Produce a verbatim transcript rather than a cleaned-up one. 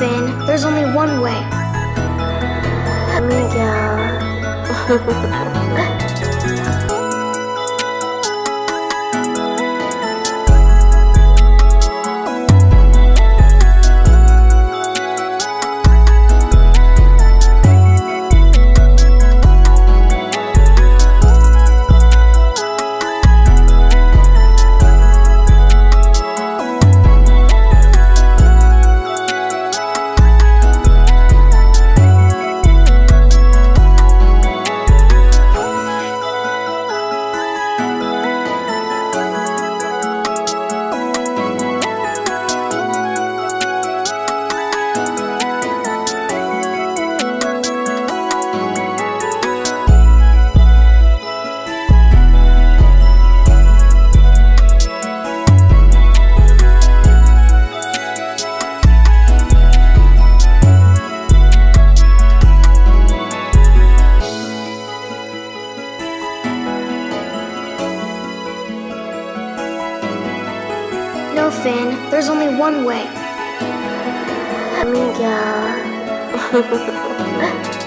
Finn. There's only one way. I'm gonna go. Finn, there's only one way. Amiga.